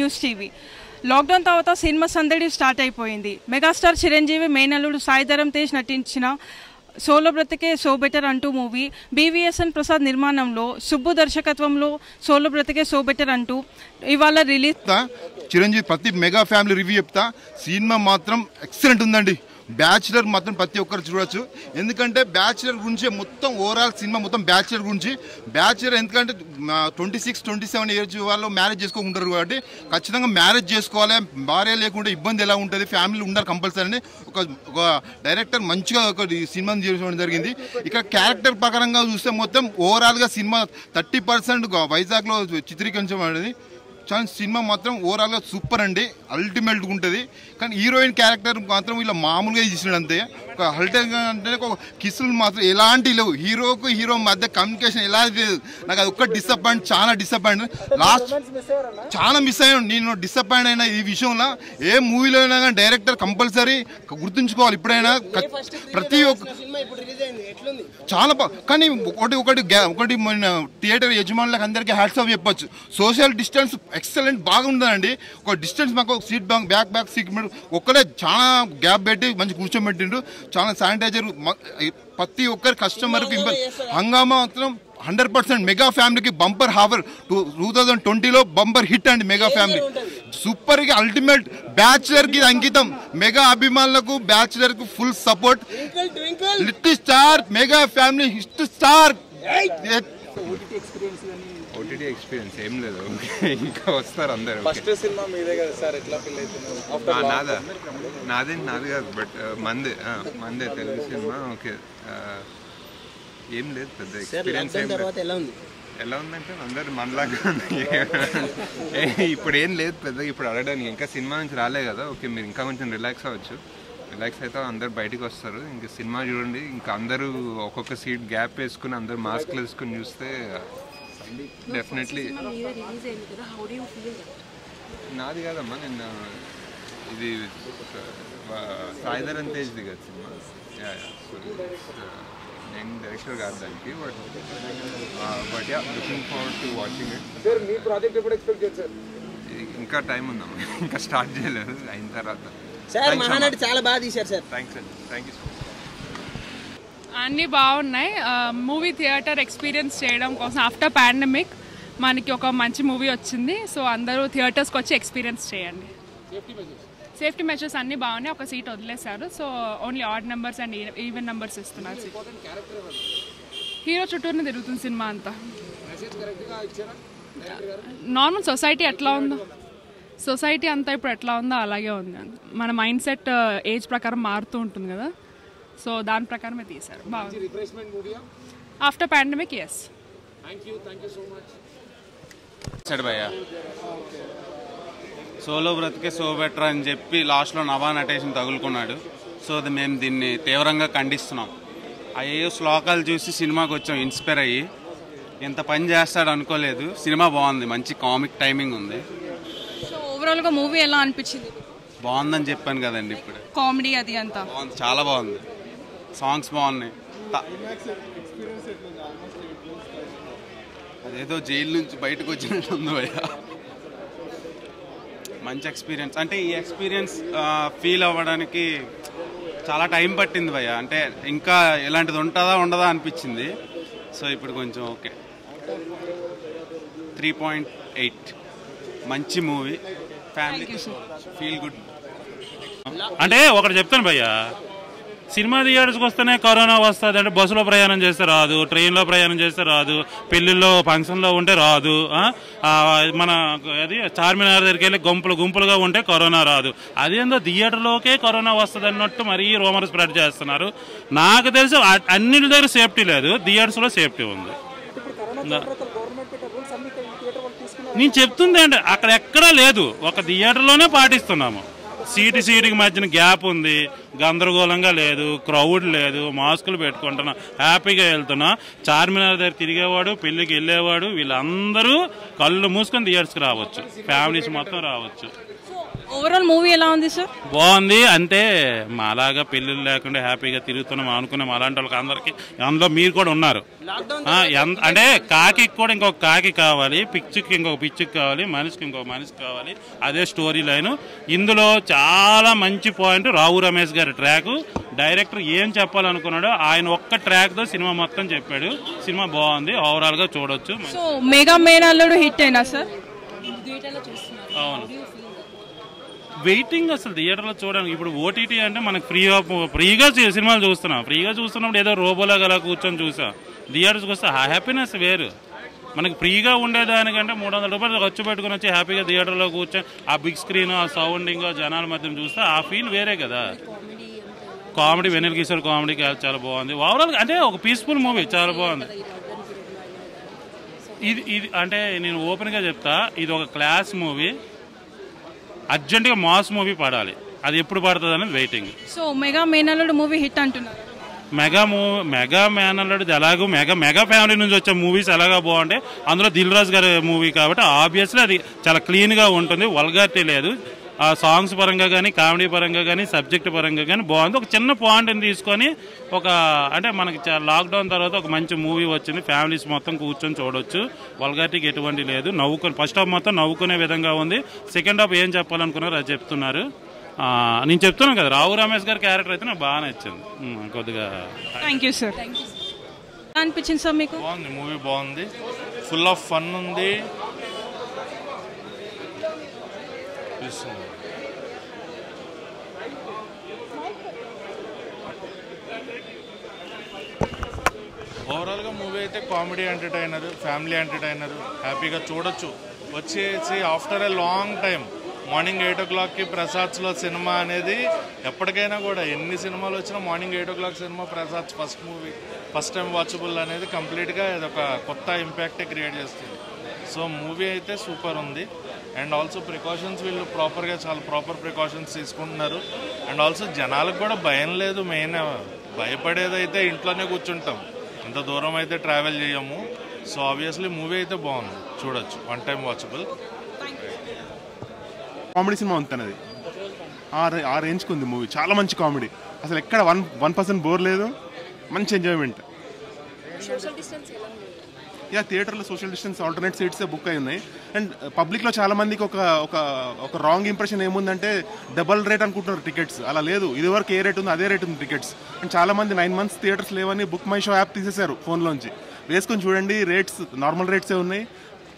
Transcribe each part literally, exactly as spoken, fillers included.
News TV lockdown తర్వాత cinema సందడి start అయిపోయింది. మెగాస్టార్ చిరంజీవి మేనల్లుడు సాయిధరం తేజ్ నటించిన సోలో బ్రతుకే సో బెటర్ అంటూ మూవీ బీవీఎస్ఎన్ ప్రసాద్ నిర్మాణంలో సుబ్బు దర్శకత్వంలో సోలో బ్రతుకే సో బెటర్ అంటూ ఇవాళ రిలీజ్. చిరంజీవి ప్రతి మెగా ఫ్యామిలీ రివ్యూ చెప్తా, సినిమా మాత్రం ఎక్సలెంట్ ఉందండి. బ్యాచులర్ మాత్రం ప్రతి ఒక్కరు చూడవచ్చు, ఎందుకంటే బ్యాచులర్ గురించి మొత్తం ఓవరాల్ సినిమా మొత్తం బ్యాచులర్ గురించి. బ్యాచులర్ ఎందుకంటే twenty six twenty seven years వాళ్ళు మ్యారేజ్ చేసుకోకుంటారు కాబట్టి ఖచ్చితంగా మ్యారేజ్ చేసుకోవాలి, భార్య లేకుండా ఇబ్బంది ఎలా ఉంటుంది, ఫ్యామిలీ ఉండాలి కంపల్సరీ అని ఒక ఒక డైరెక్టర్ మంచిగా ఒక సినిమాని చేసుకోవడం జరిగింది. ఇక్కడ క్యారెక్టర్ ప్రకారంగా చూస్తే మొత్తం ఓవరాల్గా సినిమా థర్టీ పర్సెంట్ వైజాగ్లో చిత్రీకరించబడింది. సినిమా మాత్రం ఓవరాల్గా సూపర్ అండి, అల్టిమేట్గా ఉంటుంది. కానీ హీరోయిన్ క్యారెక్టర్ మాత్రం ఇలా మామూలుగా ఇచ్చినాడు అంతే. ఒక అల్టర్గా అంటే ఒక కిస్సులు మాత్రం ఎలాంటి లేవు, హీరోకు హీరో మధ్య కమ్యూనికేషన్ ఎలా లేదు. నాకు అది ఒక్క డిసప్పాయింట్, చాలా డిసప్పాయింట్. లాస్ట్ చాలా మిస్ అయ్యాను నేను, డిసప్పాయింట్ అయినా ఈ విషయంలో. ఏ మూవీలో అయినా కానీ డైరెక్టర్ కంపల్సరీ గుర్తుంచుకోవాలి ఇప్పుడైనా ప్రతి ఒక్క చాలా బా. కానీ ఒకటి ఒకటి ఒకటి మన థియేటర్ యజమానులకు అందరికీ హ్యాట్స్ ఆఫ్ చెప్పచ్చు, సోషల్ డిస్టెన్స్ ఎక్సలెంట్ బాగుందండి. ఒక డిస్టెన్స్ మాకు ఒక seat back back back seat ఒక్కడే చాలా గ్యాప్ పెట్టి మంచి కూర్చోబెట్టిండు. చాలా శానిటైజర్ ప్రతి ఒక్కరి కస్టమర్కి ఇంపార్ట్. హంగామా మాత్రం హండ్రెడ్ పర్సెంట్ మెగా ఫ్యామిలీకి bumper offer two two thousand ట్వంటీలో బంపర్ హిట్ అండి. మెగా ఫ్యామిలీ సూపర్కి అల్టిమేట్, బ్యాచులర్కి అంకితం, మెగా అభిమానులకు బ్యాచులర్కి full support. Little star mega family hit star. OTT experience ఏం లేదు, ఇంకా వస్తారు అందరూ. నాదా నాదే నాది కాదు, బట్ మందే మందే తెలుగు సినిమా. ఓకే ఏం లేదు పెద్ద ఎక్స్పీరియన్స్ ఏం లేదు. ఎలా ఉందంటే అందరు మనలాగా ఇప్పుడు ఏం లేదు పెద్ద. ఇప్పుడు అడగడానికి ఇంకా సినిమా నుంచి రాలే కదా, ఓకే మీరు ఇంకా కొంచెం రిలాక్స్ అవ్వచ్చు. రిలాక్స్ అయితే అందరు బయటకు వస్తారు. ఇంకా సినిమా చూడండి, ఇంకా అందరూ ఒక్కొక్క సీట్ గ్యాప్ వేసుకుని అందరు మాస్క్లు వేసుకుని చూస్తే డెఫినెట్లీ. నాది కాదమ్మా, నిన్న ఇది సాయిధరం తేజ్ది కదా సినిమా, నేను డైరెక్టర్ కాదు దానికి. But but ya looking forward to watching it. ఇంకా టైం ఉందమ్మా, ఇంకా స్టార్ట్ చేయలేదు, అయిన తర్వాత. అన్నీ బాగున్నాయి. మూవీ థియేటర్ ఎక్స్పీరియన్స్ చేయడం కోసం ఆఫ్టర్ పాండమిక్ మనకి ఒక మంచి మూవీ వచ్చింది. సో అందరూ థియేటర్స్కి వచ్చి ఎక్స్పీరియన్స్ చేయండి. సేఫ్టీ మెజర్స్ అన్నీ బాగున్నాయి, ఒక సీట్ వదిలేశారు. So only odd numbers and even numbers ఇస్తున్నారు. హీరో చుట్టూనే తిరుగుతుంది సినిమా అంతా. నార్మల్ సొసైటీ ఎట్లా ఉందో సొసైటీ అంతా ఇప్పుడు ఎట్లా ఉందో అలాగే ఉంది. మన మైండ్ సెట్ ఏజ్ ప్రకారం మారుతూ ఉంటుంది కదా, సో దాని ప్రకారమే తీశారు. బాగుంది ఆఫ్టర్ పాండమిక్. ఎస్ సోలో బ్రతుకే సో బెటర్ అని చెప్పి లాస్ట్లో నవా నటేషన్ తగులుకున్నాడు. సో అది మేము దీన్ని తీవ్రంగా ఖండిస్తున్నాం. అయ్యో శ్లోకాలు చూసి సినిమాకి వచ్చాం, ఇన్స్పైర్ అయ్యి. ఎంత పని చేస్తాడు అనుకోలేదు. సినిమా బాగుంది, మంచి కామిక్ టైమింగ్ ఉంది. ఓవరాల్గా మూవీ ఎలా అనిపించింది? బాగుందని చెప్పాను కదండి, ఇప్పుడు కామెడీ అది అంతా బాగుంది, చాలా బాగుంది. సాంగ్స్ బాగున్నాయి. అదేదో జైలు నుంచి బయటకు వచ్చినట్టు ఉంది భయ్యా. మంచి ఎక్స్పీరియన్స్. అంటే ఈ ఎక్స్పీరియన్స్ ఫీల్ అవ్వడానికి చాలా టైం పట్టింది భయ్యా. అంటే ఇంకా ఇలాంటిది ఉంటుందా ఉండదా అనిపించింది. సో ఇప్పుడు కొంచెం ఓకే. Three point eight. మంచి మూవీ, ఫ్యామిలీ ఫీల్ గుడ్. అంటే ఒకటి చెప్తాను భయ్యా, సినిమా థియేటర్స్కి వస్తేనే కరోనా వస్తుంది అంటే బస్సులో ప్రయాణం చేస్తే రాదు, ట్రైన్లో ప్రయాణం చేస్తే రాదు, పెళ్ళిళ్ళలో ఫంక్షన్లో ఉంటే రాదు, మన అది చార్మినార్ దగ్గరికి వెళ్ళి గుంపులు గుంపులుగా ఉంటే కరోనా రాదు. అదేందో థియేటర్లోకే కరోనా వస్తుంది అన్నట్టు మరీ రూమర్ స్ప్రెడ్ చేస్తున్నారు. నాకు తెలిసి అన్నిటి దగ్గర సేఫ్టీ లేదు, థియేటర్స్లో సేఫ్టీ ఉంది. నేను చెప్తుంది అంటే అక్కడ ఎక్కడా లేదు, ఒక థియేటర్లోనే పాటిస్తున్నాము. సీటు సీటుకి మధ్యన గ్యాప్ ఉంది, గందరగోళంగా లేదు, క్రౌడ్ లేదు, మాస్కులు పెట్టుకుంటున్నాం, హ్యాపీగా వెళ్తున్నాం. చార్మినార్ దగ్గర తిరిగేవాడు, పెళ్ళికి వెళ్ళేవాడు, వీళ్ళందరూ కళ్ళు మూసుకొని థియేటర్స్కి రావచ్చు, ఫ్యామిలీస్ మొత్తం రావచ్చు. ఓవరాల్ మూవీ ఎలా ఉంది సార్? బాగుంది. అంటే మాలాగా పెళ్ళిళ్ళు లేకుండా హ్యాపీగా తిరుగుతున్నాం అనుకున్నాం. అలాంటి వాళ్ళకి అందరికీ అందులో మీరు కూడా ఉన్నారు. అంటే కాకి కూడా ఇంకొక కాకి కావాలి, పిచ్చుకి ఇంకొక పిచ్చుకి కావాలి, మనిషికి ఇంకొక మనిషి కావాలి, అదే స్టోరీ లైన్. ఇందులో చాలా మంచి పాయింట్ రావు రమేష్ గారి ట్రాక్. డైరెక్టర్ ఏం చెప్పాలనుకున్నాడో ఆయన ఒక్క ట్రాక్ తో సినిమా మొత్తం చెప్పాడు. సినిమా బాగుంది, ఓవరాల్ గా చూడొచ్చు. సో మెగా మేనల్లుడు హిట్ అయినా సార్? అవును, వెయిటింగ్ అసలు థియేటర్లో చూడడానికి. ఇప్పుడు ఓటీటీ అంటే మనకు ఫ్రీగా ఫ్రీగా సినిమాలు చూస్తున్నాం. ఫ్రీగా చూస్తున్నప్పుడు ఏదో రోబోలాగా అలా కూర్చొని చూసాం. థియేటర్స్కి వస్తే ఆ హ్యాపీనెస్ వేరు. మనకు ఫ్రీగా ఉండేదానికంటే మూడు వందల రూపాయలు ఖర్చు పెట్టుకుని వచ్చి హ్యాపీగా థియేటర్లో కూర్చొని ఆ బిగ్ స్క్రీన్, ఆ సౌండింగ్, జనాల మధ్య చూస్తే ఆ ఫీల్ వేరే కదా. కామెడీ వెన్నెల కిషోర్ కామెడీ చాలా బాగుంది. ఓవరాల్ అంటే ఒక పీస్ఫుల్ మూవీ, చాలా బాగుంది. ఇది ఇది అంటే నేను ఓపెన్గా చెప్తా, ఇది ఒక క్లాస్ మూవీ. అర్జెంటుగా మాస్ మూవీ పడాలి, అది ఎప్పుడు పడుతుంది అనేది వెయిటింగ్. సో మెగా మేనల్లుడు మూవీ హిట్ అంటున్నారు. మెగా మూవీ మెగా మేనల్లుడిది ఎలాగో మెగా మెగా ఫ్యామిలీ నుంచి వచ్చే మూవీస్ ఎలాగా బాగుంటాయి. అందులో దిల్ రాజు గారి మూవీ కాబట్టి ఆబ్వియస్లీ అది చాలా క్లీన్గా ఉంటుంది, వల్గారిటీ లేదు. ఆ సాంగ్స్ పరంగా కానీ, కామెడీ పరంగా కానీ, సబ్జెక్ట్ పరంగా కానీ బాగుంది. ఒక చిన్న పాయింట్ని తీసుకొని ఒక అంటే మనకి లాక్డౌన్ తర్వాత ఒక మంచి మూవీ వచ్చింది. ఫ్యామిలీస్ మొత్తం కూర్చొని చూడొచ్చు, వల్గారిటీకి ఎటువంటి లేదు. నవ్వుకొని ఫస్ట్ హాఫ్ మొత్తం నవ్వుకునే విధంగా ఉంది. సెకండ్ హాఫ్ ఏం చెప్పాలనుకున్నారు అది చెప్తున్నారు. నేను చెప్తున్నాను కదా, రావు రమేష్ గారి క్యారెక్టర్ అయితే నాకు బాగా నచ్చింది కొద్దిగా. Thank you sir. అనిపించింది సార్ మీకు? బాగుంది మూవీ, బాగుంది, ఫుల్ ఆఫ్ ఫన్ ఉంది. ఓవరాల్ గా మూవీ అయితే కామెడీ ఎంటర్టైనర్, ఫ్యామిలీ ఎంటర్టైనర్, హ్యాపీగా చూడొచ్చు. వచ్చేసి after a long time morning eight ఓ క్లాక్కి ప్రసాద్స్లో సినిమా అనేది ఎప్పటికైనా కూడా ఎన్ని సినిమాలు వచ్చినా morning eight o'clock cinema Prasads first movie, first time watchable అనేది కంప్లీట్గా ఇదొక కొత్త ఇంపాక్టే క్రియేట్ చేస్తుంది. సో మూవీ అయితే సూపర్ ఉంది. అండ్ ఆల్సో ప్రికాషన్స్ వీళ్ళు ప్రాపర్గా చాలా ప్రాపర్ ప్రికాషన్స్ తీసుకుంటున్నారు. అండ్ ఆల్సో జనాలకు కూడా భయం లేదు. మెయిన్ భయపడేదైతే ఇంట్లోనే కూర్చుంటాం, ఇంత దూరం అయితే ట్రావెల్ చేయము. సో ఆబ్వియస్లీ మూవీ అయితే బాగుంది, చూడొచ్చు, one time watchable. Comedy cinema ఉంటుంది, ఆ రేంజ్కి ఉంది మూవీ. చాలా మంచి కామెడీ, అసలు ఎక్కడ వన్ వన్ పర్సెంట్ బోర్ లేదు, మంచి ఎంజాయ్మెంట్. యా, థియేటర్లో సోషల్ డిస్టెన్స్ ఆల్టర్నేట్ సీట్సే బుక్ అయి ఉన్నాయి. అండ్ పబ్లిక్లో చాలామందికి ఒక ఒక రాంగ్ ఇంప్రెషన్ ఏముందంటే డబల్ రేట్ అనుకుంటున్నారు టికెట్స్. అలా లేదు, ఇదివరకు ఏ రేట్ ఉందో అదే రేట్ ఉంది టికెట్స్. అండ్ చాలామంది నైన్ మంత్స్ థియేటర్స్ లేవని బుక్ మై షో యాప్ తీసేశారు ఫోన్లోంచి. వేసుకొని చూడండి, రేట్స్ నార్మల్ రేట్సే ఉన్నాయి.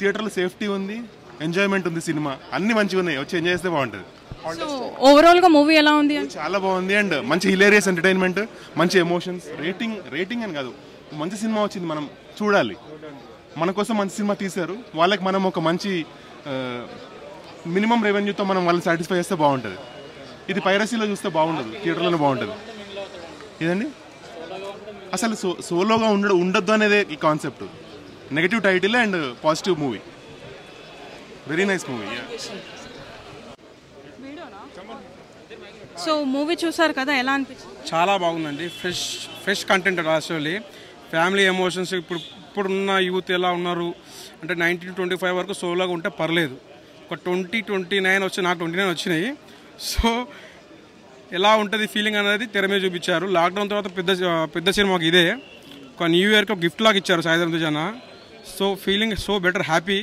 థియేటర్లో సేఫ్టీ ఉంది, ఎంజాయ్మెంట్ ఉంది, సినిమా అన్నీ మంచిగా ఉన్నాయి. వచ్చి ఎంజాయ్ చేస్తే బాగుంటుంది. ఓవరాల్గా మూవీ ఎలా ఉంది? చాలా బాగుంది అండ్ మంచి హిలేరియస్ ఎంటర్టైన్మెంట్, మంచి ఎమోషన్స్. రేటింగ్ రేటింగ్ అని కాదు, మంచి సినిమా వచ్చింది, మనం చూడాలి. మన కోసం మంచి సినిమా తీశారు, వాళ్ళకి మనం ఒక మంచి మినిమం రెవెన్యూతో మనం వాళ్ళని సాటిస్ఫై చేస్తే బాగుంటుంది. ఇది పైరసీలో చూస్తే బాగుండదు, థియేటర్లోనే బాగుంటుంది. ఇదండి అసలు సో సోలోగా ఉండ ఉండొద్దు అనేదే ఈ concept. Negative title and positive movie, very nice movie. So movie చూసారు కదా, ఎలా అనిపించింది? చాలా బాగుందండి, fresh fresh content. Actually family emotions, ఇప్పుడు ఇప్పుడున్న యూత్ ఎలా ఉన్నారు అంటే నైన్టీన్ ట్వంటీ ఫైవ్ వరకు సోలోగా ఉంటే పర్లేదు. ఒక ట్వంటీ ట్వంటీ నైన్ వచ్చి నాకు ట్వంటీ నైన్ వచ్చినాయి. సో ఎలా ఉంటుంది ఫీలింగ్ అనేది తెర మీద చూపించారు. లాక్డౌన్ తర్వాత పెద్ద పెద్ద సినిమాకి ఇదే ఒక న్యూ ఇయర్కి ఒక గిఫ్ట్ లాగా ఇచ్చారు సాయి తేజ్ జన. So feeling so better, happy.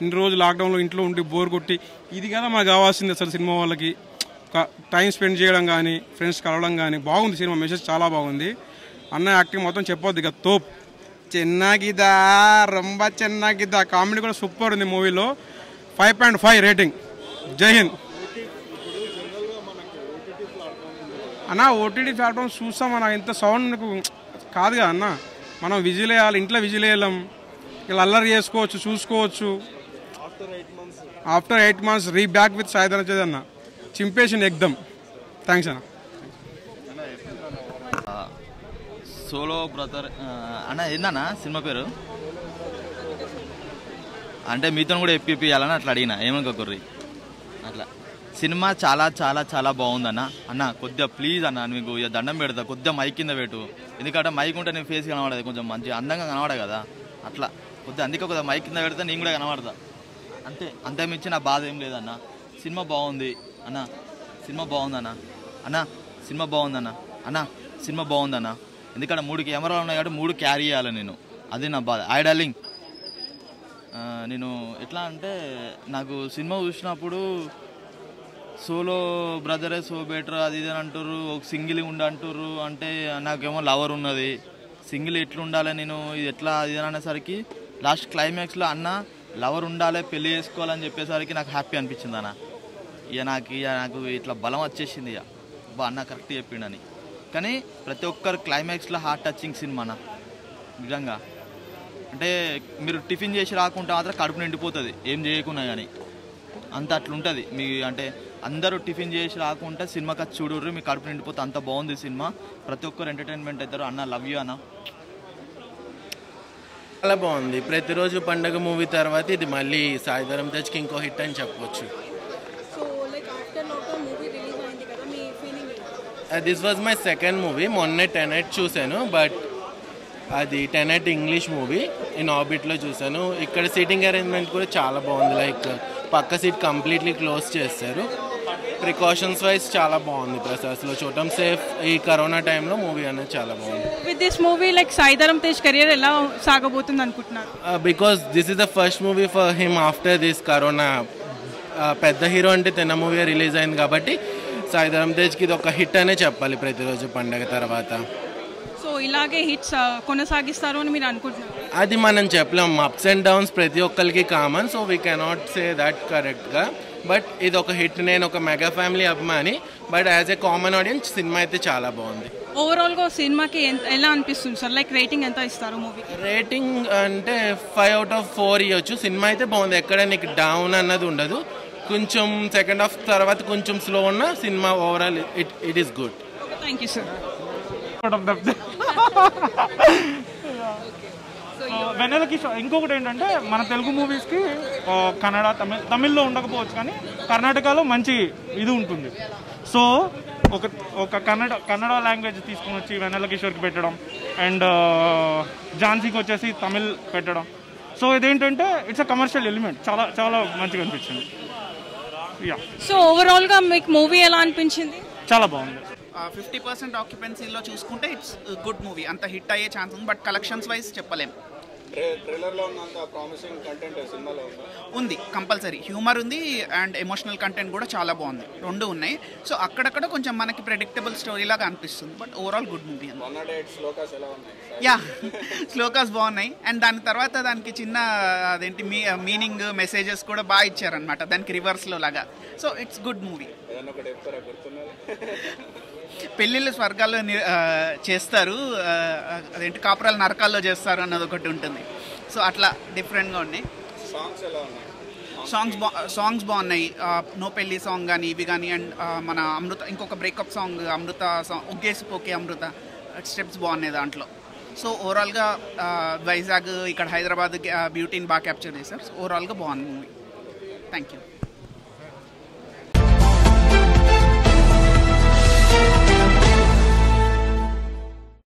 ఇన్ని రోజు లాక్డౌన్లో ఇంట్లో ఉండి బోర్ కొట్టి ఇది కదా మాకు కావాల్సింది అసలు సినిమా వాళ్ళకి, ఒక టైం స్పెండ్ చేయడం కానీ, ఫ్రెండ్స్ కలవడం కానీ. బాగుంది సినిమా, మెసేజ్ చాలా బాగుంది. అన్న యాక్టింగ్ మొత్తం చెప్పొద్దు ఇక, తోప్ చెన్నాగిదా రొంబ చెన్నాగిదా. కామెడీ కూడా సూపర్ ఉంది మూవీలో. Five point five rating. జై హింద్ అన్న. ఓటీటీ ప్లాట్ఫామ్ చూస్తాం అన్న, ఇంత సౌండ్ కాదు కదా అన్న, మనం విజిల్ వేయాలి, ఇంట్లో విజిల్ వేయలేం. ఇలా అల్లరి చేసుకోవచ్చు, చూసుకోవచ్చు. After eight months re back with Sai Tej అన్న, చింపేషన్ ఎగ్దమ్. థ్యాంక్స్ అన్న. సోలో బ్రదర్ అన్న, ఏందన్నా సినిమా పేరు? అంటే మీతో కూడా ఎప్పిప్పియాలని అట్లా అడిగిన, ఏమనుకోకుర్రి అట్లా. సినిమా చాలా చాలా చాలా బాగుందన్న. అన్న కొద్దిగా ప్లీజ్ అన్న, మీకు దండం పెడతా, కొద్దిగా మైక్ కింద పెట్టు. ఎందుకంటే మైక్ ఉంటే నేను ఫేస్ కనబడదు, కొంచెం మంచి అందంగా కనబడ కదా అట్లా కొద్దిగా. అందుకే కొద్దిగా మైక్ కింద పెడితే నేను కూడా కనబడతా అంతే, అంతేమించి నా బాధ ఏం లేదన్న. సినిమా బాగుంది, అన్న సినిమా బాగుందన్న అన్న సినిమా బాగుందన్న అన్న సినిమా బాగుందన్న ఎందుకంటే మూడు కెమెరాలు ఉన్నాయి కాబట్టి మూడు క్యారీ చేయాలి నేను అదే నా బాధ ఐ డార్లింగ్ నేను ఎట్లా అంటే నాకు సినిమా చూసినప్పుడు సోలో బ్రదరే సో బెటర్ అది ఇది అని అంటారు ఒక సింగిల్ ఉండి అంటారు అంటే నాకేమో లవర్ ఉన్నది సింగిల్ ఎట్లా ఉండాలి నేను ఇది ఎట్లా అది అనేసరికి లాస్ట్ క్లైమాక్స్లో అన్న లవర్ ఉండాలి పెళ్ళి చేసుకోవాలని చెప్పేసరికి నాకు హ్యాపీ అనిపించింది అన్న ఇక నాకు ఇక నాకు ఇట్లా బలం వచ్చేసింది ఇక బా అన్న కరెక్ట్ చెప్పిండని కానీ ప్రతి ఒక్కరు క్లైమాక్స్లో హార్ట్ టచింగ్ సినిమా అన్న నిజంగా అంటే మీరు టిఫిన్ చేసి రాకుంటే మాత్రం కడుపు నిండిపోతుంది ఏం చేయకున్నా కానీ అంత అట్లుంటుంది మీ అంటే అందరూ టిఫిన్ చేసి రాకుండా సినిమా కచ్చి చూడరు మీ కడుపు నిండిపోతే అంత బాగుంది సినిమా ప్రతి ఒక్కరు ఎంటర్టైన్మెంట్ అవుతారు అన్న లవ్ యూ అన్న చాలా బాగుంది ప్రతిరోజు పండగ మూవీ తర్వాత ఇది మళ్ళీ సాయి ధరమ్ తేజ్కి ఇంకో హిట్ అని చెప్పవచ్చు this was my second movie మొన్నే టెనెట్ చూశాను బట్ అది టెనెట్ ఇంగ్లీష్ మూవీ నేను ఆర్బిట్లో చూశాను ఇక్కడ సీటింగ్ అరేంజ్మెంట్ కూడా చాలా బాగుంది లైక్ పక్క సీట్ కంప్లీట్లీ క్లోజ్ చేస్తారు ప్రికాషన్స్ వైజ్ చాలా బాగుంది ప్రసాస్లో చూడటం సేఫ్ ఈ కరోనా టైంలో మూవీ అనేది చాలా బాగుంది with this movie like Sai Dharam Tej career ఎలా సాగబోతుంది అనుకుంటున్నారు because this is the first movie for him after this corona పెద్ద హీరో అంటే తిన్న మూవీ రిలీజ్ అయింది కాబట్టి సాయి ధరమ్ తేజ్కి ఇది ఒక హిట్ అనే చెప్పాలి ప్రతిరోజు పండగ తర్వాత సో ఇలాగే హిట్స్ కొనసాగిస్తారు అని మీరు అనుకుంటున్నారు అది మనం చెప్పలేం అప్స్ అండ్ డౌన్స్ ప్రతి ఒక్కరికి common so we cannot say that కరెక్ట్గా బట్ ఇది ఒక హిట్ నేను ఒక మెగా ఫ్యామిలీ అభిమాని but as a common audience cinema అయితే చాలా బాగుంది ఓవరాల్గా సినిమాకి ఎలా అనిపిస్తుంది సార్ లైక్ రేటింగ్ ఎంత ఇస్తారు మూవీ రేటింగ్ అంటే ఫైవ్ అవుట్ ఆఫ్ ఫోర్ ఇవ్వచ్చు సినిమా అయితే బాగుంది ఎక్కడ నీకు డౌన్ అన్నది ఉండదు కొంచెం సెకండ్ హాఫ్ తర్వాత కొంచెం స్లో ఉన్న cinema overall it it is good thank you sir వెన్నెలకి ఇంకొకటి ఏంటంటే మన తెలుగు మూవీస్కి కన్నడ తమిళ తమిళ్లో ఉండకపోవచ్చు కానీ కర్ణాటకలో మంచి ఇది ఉంటుంది సో ఒక ఒక కన్నడ కన్నడ లాంగ్వేజ్ తీసుకుని వచ్చి వెన్నెల కిషోర్కి పెట్టడం అండ్ ఝాన్సీకి వచ్చేసి తమిళ్ పెట్టడం సో ఇదేంటంటే ఇట్స్ అ కమర్షియల్ ఎలిమెంట్ చాలా చాలా మంచిగా అనిపించింది యా సో ఓవరాల్గా మీకు మూవీ ఎలా అనిపించింది చాలా బాగుంది ఫిఫ్టీ పర్సెంట్ ఆక్యుపెన్సీలో చూసుకుంటే ఇట్స్ గుడ్ మూవీ అంత హిట్ అయ్యే ఛాన్స్ ఉంది బట్ కలెక్షన్స్ వైజ్ చెప్పలేము ఉంది కంపల్సరీ హ్యూమర్ ఉంది అండ్ ఎమోషనల్ కంటెంట్ కూడా చాలా బాగుంది రెండు ఉన్నాయి సో అక్కడక్కడ కొంచెం మనకి ప్రెడిక్టబుల్ స్టోరీ లాగా అనిపిస్తుంది but overall good movie yeah శ్లోకాస్ బాగున్నాయి అండ్ దాని తర్వాత దానికి చిన్న అదేంటి మీ మీనింగ్ మెసేజెస్ కూడా బాగా ఇచ్చారనమాట దానికి రివర్స్లో లాగా సో ఇట్స్ గుడ్ మూవీ పెళ్ళిళ్ళు స్వర్గాల్లో చేస్తారు అదేంటి కాపురాలు నరకాల్లో చేస్తారు అన్నది ఒకటి ఉంటుంది సో అట్లా డిఫరెంట్గా ఉన్నాయి సాంగ్స్ ఎలా ఉన్నాయి సాంగ్స్ బా సాంగ్స్ బాగున్నాయి నో పెళ్ళి సాంగ్ కానీ ఇవి కానీ అండ్ మన అమృత ఇంకొక బ్రేకప్ సాంగ్ అమృత సాంగ్ ఉగ్గేసిపోకే అమృత స్టెప్స్ బాగున్నాయి దాంట్లో సో ఓవరాల్గా వైజాగ్ ఇక్కడ హైదరాబాద్ బ్యూటీని బాగా క్యాప్చర్ చేశారు సో ఓవరాల్గా బాగుంది మూవీ థ్యాంక్ యూ